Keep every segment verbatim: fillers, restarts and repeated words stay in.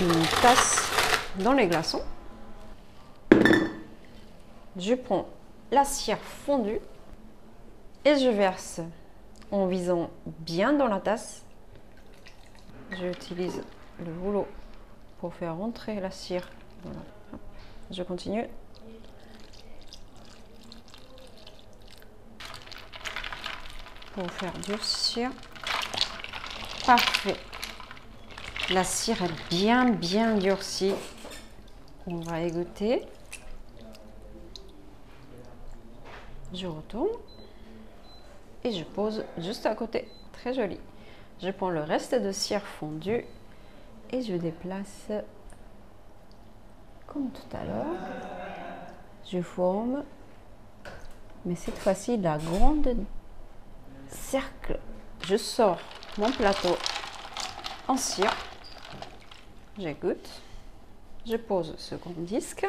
une tasse dans les glaçons. Je prends la cire fondue et je verse en visant bien dans la tasse. J'utilise le rouleau pour faire rentrer la cire. Voilà. Je continue. Pour faire durcir. Parfait. La cire est bien bien durcie. On va égoutter. Je retourne et je pose juste à côté. Très joli. Je prends le reste de cire fondue et je déplace comme tout à l'heure. Je forme, mais cette fois-ci la grande cercle. Je sors mon plateau en cire. J'égoutte. Je pose ce grand disque.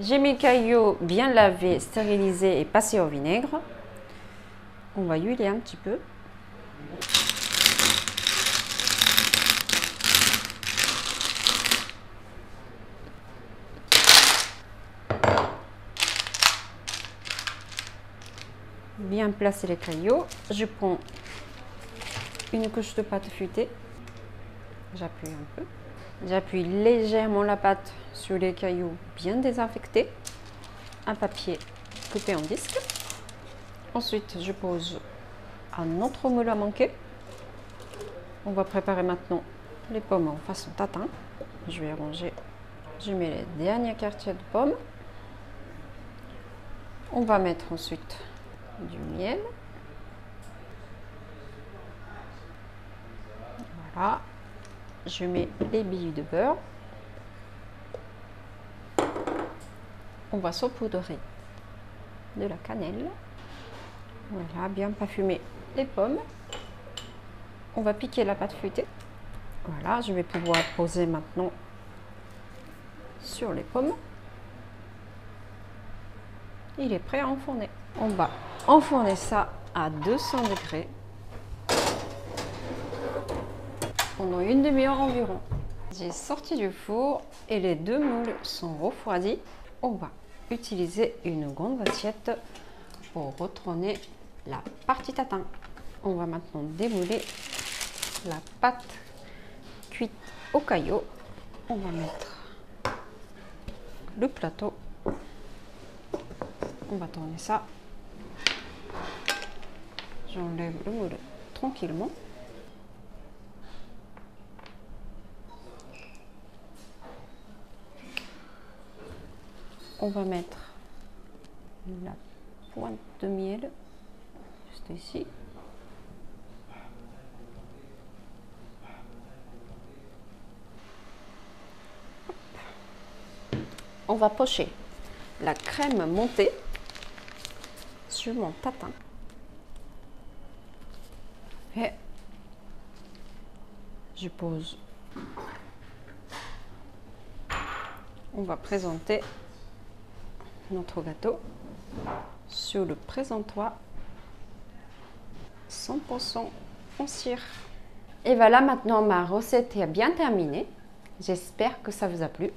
J'ai mes caillots bien lavés, stérilisés et passés au vinaigre. On va huiler un petit peu. Bien placer les caillots. Je prends une couche de pâte feuilletée. J'appuie un peu. J'appuie légèrement la pâte sur les cailloux bien désinfectés. Un papier coupé en disques. Ensuite, je pose un autre moule à manquer. On va préparer maintenant les pommes en façon tatin. Je vais ranger. Je mets les derniers quartiers de pommes. On va mettre ensuite du miel. Voilà. Je mets les billes de beurre. On va saupoudrer de la cannelle. Voilà, bien parfumer les pommes. On va piquer la pâte feuilletée. Voilà, je vais pouvoir poser maintenant sur les pommes. Il est prêt à enfourner. On va enfourner ça à deux cents degrés. Pendant une demi-heure environ. J'ai sorti du four et les deux moules sont refroidis. On va utiliser une grande assiette pour retourner la partie tatin. On va maintenant démouler la pâte cuite au caillot. On va mettre le plateau. On va tourner ça. J'enlève le moule tranquillement. On va mettre la pointe de miel juste ici. On va pocher la crème montée sur mon tatin. Et je pose. On va présenter notre gâteau sur le présentoir cent pour cent en cire. Et voilà, maintenant ma recette est bien terminée. J'espère que ça vous a plu.